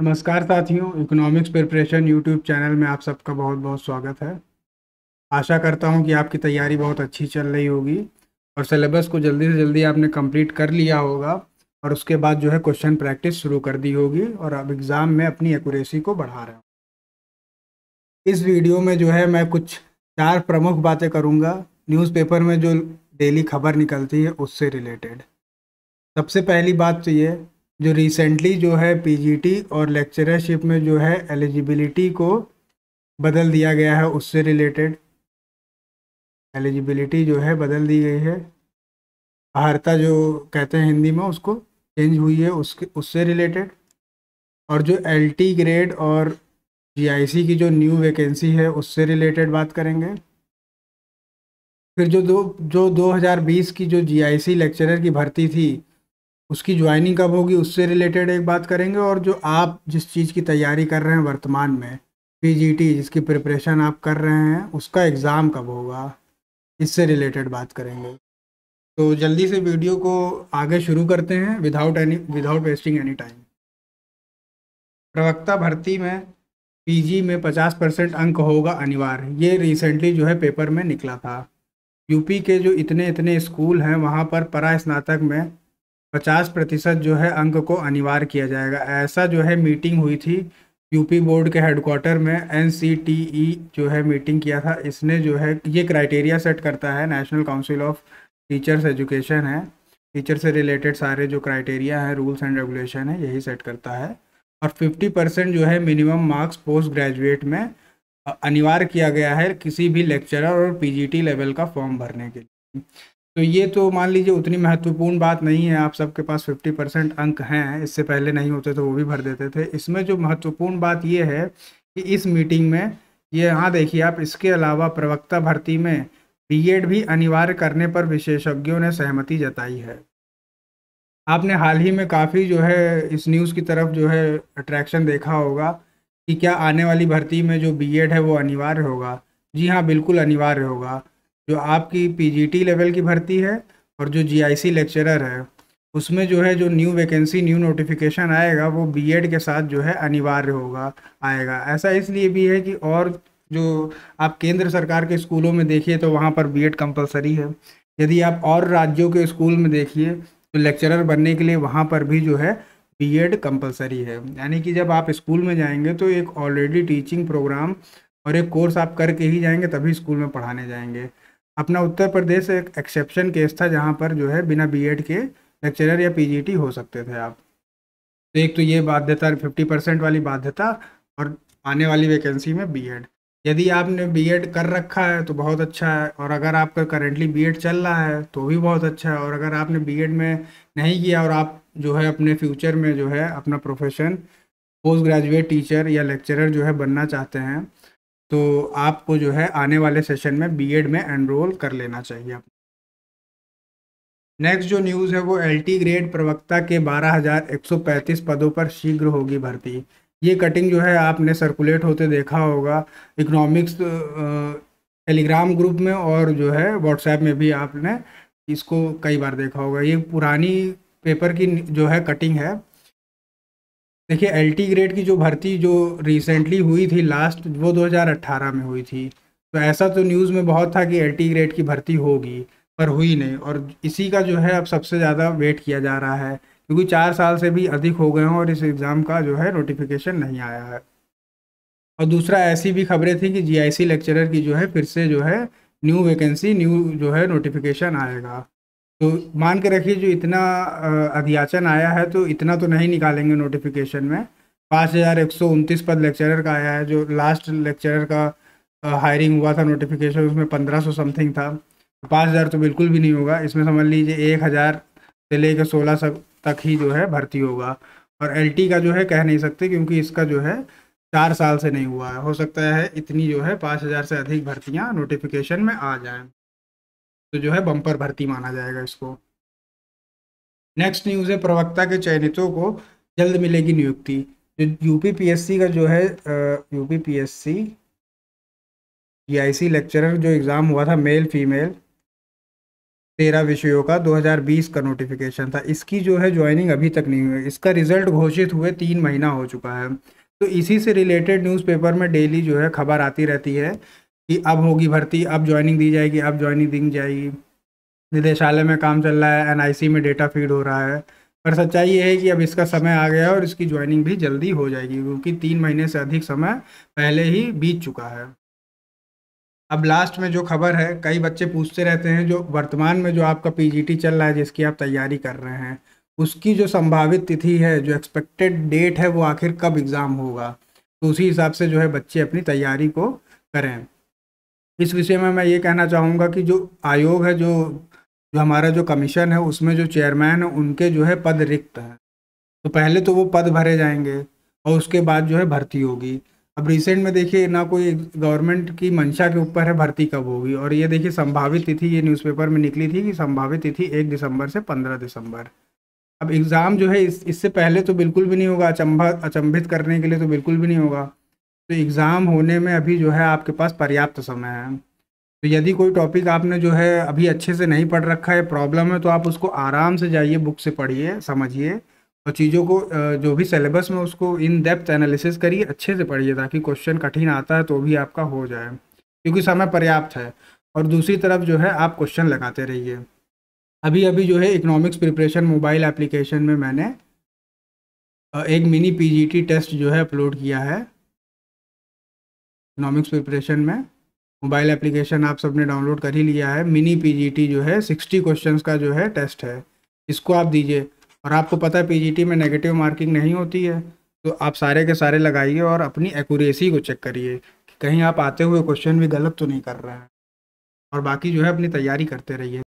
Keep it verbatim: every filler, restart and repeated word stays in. नमस्कार साथियों, economics preparation YouTube channel में आप सबका बहुत बहुत स्वागत है। आशा करता हूं कि आपकी तैयारी बहुत अच्छी चल रही होगी और सिलेबस को जल्दी से जल्दी आपने कंप्लीट कर लिया होगा और उसके बाद जो है क्वेश्चन प्रैक्टिस शुरू कर दी होगी और आप एग्ज़ाम में अपनी एक्यूरेसी को बढ़ा रहे हो। इस वीडियो में जो है मैं कुछ चार प्रमुख बातें करूँगा न्यूज़पेपर में जो डेली खबर निकलती है उससे रिलेटेड। सबसे पहली बात तो ये जो रिसेंटली जो है पीजीटी और लेक्चररशिप में जो है एलिजिबिलिटी को बदल दिया गया है, उससे रिलेटेड एलिजिबिलिटी जो है बदल दी गई है। अर्हता जो कहते हैं हिंदी में, उसको चेंज हुई है, उसके उससे रिलेटेड। और जो एलटी ग्रेड और जीआईसी की जो न्यू वैकेंसी है उससे रिलेटेड बात करेंगे। फिर जो दो जो दो हज़ार बीस की जो जीआईसी लेक्चरर की भर्ती थी उसकी ज्वाइनिंग कब होगी उससे रिलेटेड एक बात करेंगे। और जो आप जिस चीज़ की तैयारी कर रहे हैं वर्तमान में, पीजीटी जिसकी प्रिपरेशन आप कर रहे हैं, उसका एग्ज़ाम कब होगा इससे रिलेटेड बात करेंगे। तो जल्दी से वीडियो को आगे शुरू करते हैं without any without wasting any time. प्रवक्ता भर्ती में पीजी में पचास परसेंट अंक होगा अनिवार्य, ये रिसेंटली जो है पेपर में निकला था। यूपी के जो इतने इतने स्कूल हैं वहाँ पर परा स्नातक में पचास प्रतिशत जो है अंक को अनिवार्य किया जाएगा। ऐसा जो है मीटिंग हुई थी यूपी बोर्ड के हेडक्वार्टर में, एनसीटीई जो है मीटिंग किया था। इसने जो है ये क्राइटेरिया सेट करता है, national council of teachers education है, टीचर से रिलेटेड सारे जो क्राइटेरिया है, रूल्स एंड रेगुलेशन है, यही सेट करता है। और फिफ्टी परसेंट जो है मिनिमम मार्क्स पोस्ट ग्रेजुएट में अनिवार्य किया गया है किसी भी लेक्चरर और पी जी टी लेवल का फॉर्म भरने के लिए। तो ये तो मान लीजिए उतनी महत्वपूर्ण बात नहीं है, आप सबके पास पचास परसेंट अंक हैं, इससे पहले नहीं होते तो वो भी भर देते थे। इसमें जो महत्वपूर्ण बात ये है कि इस मीटिंग में ये यहाँ देखिए आप, इसके अलावा प्रवक्ता भर्ती में बी.एड भी अनिवार्य करने पर विशेषज्ञों ने सहमति जताई है। आपने हाल ही में काफ़ी जो है इस न्यूज़ की तरफ जो है अट्रैक्शन देखा होगा कि क्या आने वाली भर्ती में जो बी.एड है वो अनिवार्य होगा। जी हाँ, बिल्कुल अनिवार्य होगा। जो आपकी पीजीटी लेवल की भर्ती है और जो जीआईसी लेक्चरर है उसमें जो है जो न्यू वैकेंसी न्यू नोटिफिकेशन आएगा वो बीएड के साथ जो है अनिवार्य होगा आएगा। ऐसा इसलिए भी है कि और जो आप केंद्र सरकार के स्कूलों में देखिए तो वहाँ पर बीएड कंपलसरी है। यदि आप और राज्यों के स्कूल में देखिए तो लेक्चरर बनने के लिए वहाँ पर भी जो है बीएड कंपलसरी है। यानी कि जब आप स्कूल में जाएंगे तो एक ऑलरेडी टीचिंग प्रोग्राम और एक कोर्स आप करके ही जाएंगे, तभी स्कूल में पढ़ाने जाएंगे। अपना उत्तर प्रदेश एक एक्सेप्शन केस था जहाँ पर जो है बिना बीएड के लेक्चरर या पीजीटी हो सकते थे आप। तो एक तो ये बाध्यता, फिफ्टी परसेंट वाली बाध्यता, और आने वाली वैकेंसी में बीएड। यदि आपने बीएड कर रखा है तो बहुत अच्छा है, और अगर आपका करेंटली बीएड चल रहा है तो भी बहुत अच्छा है। और अगर आपने बीएड में नहीं किया और आप जो है अपने फ्यूचर में जो है अपना प्रोफेशन पोस्ट ग्रेजुएट टीचर या लेक्चरर जो है बनना चाहते हैं तो आपको जो है आने वाले सेशन में बीएड में एनरोल कर लेना चाहिए आप। नेक्स्ट जो न्यूज़ है वो एलटी ग्रेड प्रवक्ता के बारह हज़ार एक सौ पैंतीस पदों पर शीघ्र होगी भर्ती। ये कटिंग जो है आपने सर्कुलेट होते देखा होगा इकोनॉमिक्स टेलीग्राम ग्रुप में और जो है व्हाट्सएप में भी आपने इसको कई बार देखा होगा। ये पुरानी पेपर की जो है कटिंग है। देखिए एलटी ग्रेड की जो भर्ती जो रिसेंटली हुई थी लास्ट, वो दो हज़ार अठारह में हुई थी। तो ऐसा तो न्यूज़ में बहुत था कि एलटी ग्रेड की भर्ती होगी, पर हुई नहीं। और इसी का जो है अब सबसे ज़्यादा वेट किया जा रहा है क्योंकि चार साल से भी अधिक हो गए हैं और इस एग्ज़ाम का जो है नोटिफिकेशन नहीं आया है। और दूसरा, ऐसी भी खबरें थी कि जीआईसी लेक्चरर की जो है फिर से जो है न्यू वैकेंसी न्यू जो है नोटिफिकेशन आएगा। तो मान के रखिए जो इतना अध्याचन आया है तो इतना तो नहीं निकालेंगे नोटिफिकेशन में। पाँच हज़ार एक सौ उनतीस पद लेक्चरर का आया है। जो लास्ट लेक्चरर का हायरिंग हुआ था नोटिफिकेशन उसमें पंद्रह सौ समथिंग था, पाँच हज़ार तो बिल्कुल भी नहीं होगा। इसमें समझ लीजिए एक हज़ार से लेकर सोलह सौ तक ही जो है भर्ती होगा। और एलटी का जो है कह नहीं सकते क्योंकि इसका जो है चार साल से नहीं हुआ है, हो सकता है इतनी जो है पाँच हज़ार से अधिक भर्तियाँ नोटिफिकेशन में आ जाएँ, तो जो है बम्पर भर्ती माना जाएगा इसको। नेक्स्ट न्यूज़ है प्रवक्ता के चयनितों को जल्द मिलेगी नियुक्ति। जो यूपीपीएससी का जो है यूपीपीएससी जीआईसी लेक्चरर जो एग्ज़ाम हुआ था मेल फीमेल, तेरह विषयों का दो हज़ार बीस का नोटिफिकेशन था। इसकी जो है ज्वाइनिंग अभी तक नहीं हुई, इसका रिजल्ट घोषित हुए तीन महीना हो चुका है। तो इसी से रिलेटेड न्यूज़पेपर में डेली जो है खबर आती रहती है कि अब होगी भर्ती, अब ज्वाइनिंग दी जाएगी, अब ज्वाइनिंग दी जाएगी। निदेशालय में काम चल रहा है, एन आई सी में डेटा फीड हो रहा है, पर सच्चाई ये है कि अब इसका समय आ गया और इसकी ज्वाइनिंग भी जल्दी हो जाएगी, क्योंकि तीन महीने से अधिक समय पहले ही बीत चुका है। अब लास्ट में जो खबर है, कई बच्चे पूछते रहते हैं जो वर्तमान में जो आपका पी जी टी चल रहा है जिसकी आप तैयारी कर रहे हैं, उसकी जो संभावित तिथि है, जो एक्सपेक्टेड डेट है, वो आखिर कब एग्ज़ाम होगा। तो उसी हिसाब से जो है बच्चे अपनी तैयारी को करें। इस विषय में मैं ये कहना चाहूँगा कि जो आयोग है, जो जो हमारा जो कमीशन है, उसमें जो चेयरमैन है उनके जो है पद रिक्त हैं। तो पहले तो वो पद भरे जाएंगे और उसके बाद जो है भर्ती होगी। अब रिसेंट में देखिए ना कोई गवर्नमेंट की मंशा के ऊपर है भर्ती कब होगी, और ये देखिए संभावित तिथि, ये न्यूज़पेपर में निकली थी कि संभावित तिथि एक दिसंबर से पंद्रह दिसंबर। अब एग्ज़ाम जो है इस इससे पहले तो बिल्कुल भी नहीं होगा, अचंभा अचंभित करने के लिए तो बिल्कुल भी नहीं होगा। तो एग्ज़ाम होने में अभी जो है आपके पास पर्याप्त समय है। तो यदि कोई टॉपिक आपने जो है अभी अच्छे से नहीं पढ़ रखा है, प्रॉब्लम है, तो आप उसको आराम से जाइए, बुक से पढ़िए, समझिए, और चीज़ों को जो भी सिलेबस में उसको इन डेप्थ एनालिसिस करिए, अच्छे से पढ़िए, ताकि क्वेश्चन कठिन आता है तो भी आपका हो जाए, क्योंकि समय पर्याप्त है। और दूसरी तरफ जो है आप क्वेश्चन लगाते रहिए। अभी अभी जो है इकोनॉमिक्स प्रिपरेशन मोबाइल एप्लीकेशन में मैंने एक mini P G T test जो है अपलोड किया है। इकोनॉमिक्स प्रिपरेशन में मोबाइल एप्लीकेशन आप सबने डाउनलोड कर ही लिया है। मिनी पी जी टी जो है सिक्सटी क्वेश्चंस का जो है टेस्ट है, इसको आप दीजिए। और आपको पता है पी जी टी में नेगेटिव मार्किंग नहीं होती है, तो आप सारे के सारे लगाइए और अपनी एक्यूरेसी को चेक करिए कि कहीं आप आते हुए क्वेश्चन भी गलत तो नहीं कर रहे हैं। और बाकी जो है अपनी तैयारी करते रहिए।